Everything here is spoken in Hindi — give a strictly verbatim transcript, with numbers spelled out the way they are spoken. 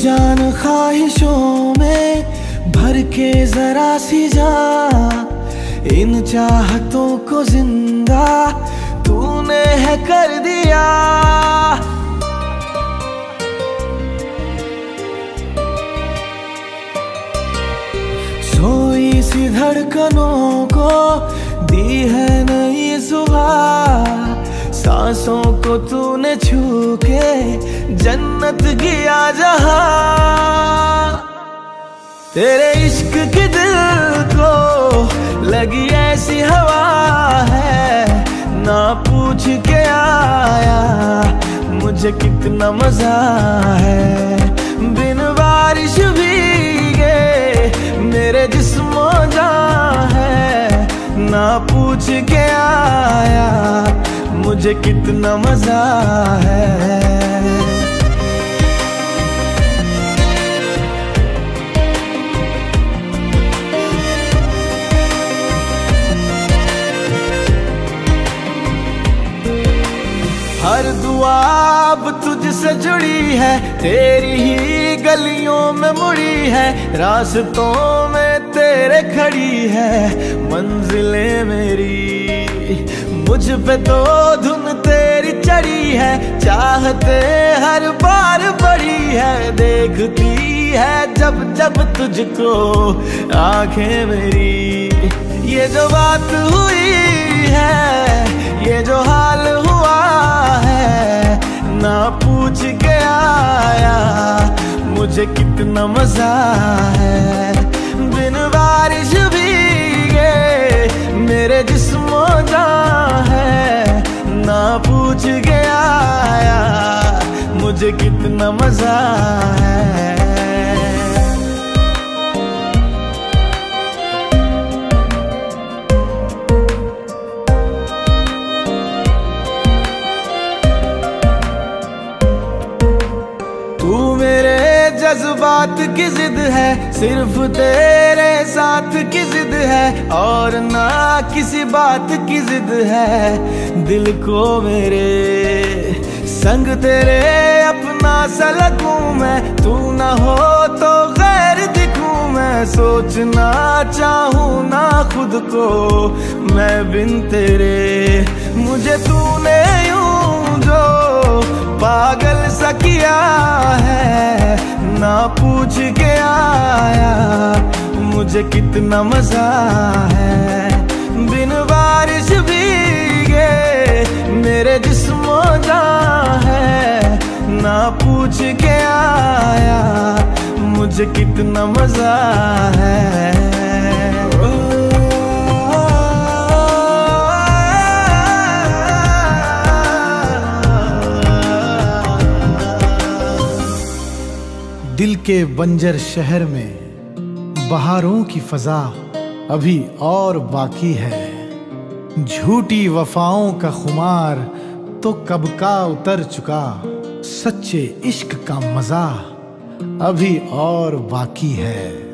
जान ख्वाहिशों में भर के जरा सी जा, इन चाहतों को जिंदा तूने है कर दिया। सोई सी धड़कनों को दी है नई सुबह, सांसों को तूने छू के जन्नत गया जहां। तेरे इश्क की दिल को लगी ऐसी हवा है, ना पूछ के आया मुझे कितना मजा है। बिन बारिश भीगे मेरे जिस्मों जा है, ना पूछ के आया मुझे कितना मजा है। हर दुआ अब तुझसे जुड़ी है, तेरी ही गलियों में मुड़ी है, रास्तों में तेरे खड़ी है मंजिलें मेरी। मुझ पे तो धुन तेरी चढ़ी है, चाहते हर बार बड़ी है, देखती है जब जब तुझको आंखें मेरी। ये जो बात हुई है, ये जो हाल हुआ है, ना पूछ के आया मुझे कितना मजा है। बिन बारिश भीगे मेरे जिस्मों जहाँ है, ना पूछ के आया मुझे कितना मजा है। जज्बात की जिद है, सिर्फ तेरे साथ की जिद है, और ना किसी बात की जिद है। दिल को मेरे संग तेरे अपना सा लगूं मैं, तू ना हो तो गैर दिखूं मैं, सोचना चाहूं ना खुद को मैं बिन तेरे। मुझे तूने यूं जो पागल सा किया है, ना पूछ के आया मुझे कितना मजा है। बिन बारिश भीगे मेरे जिस्मों जहाँ है, ना पूछ के आया मुझे कितना मजा है। दिल के बंजर शहर में बहारों की फ़ज़ा अभी और बाकी है, झूठी वफ़ाओं का खुमार तो कब का उतर चुका, सच्चे इश्क का मज़ा अभी और बाकी है।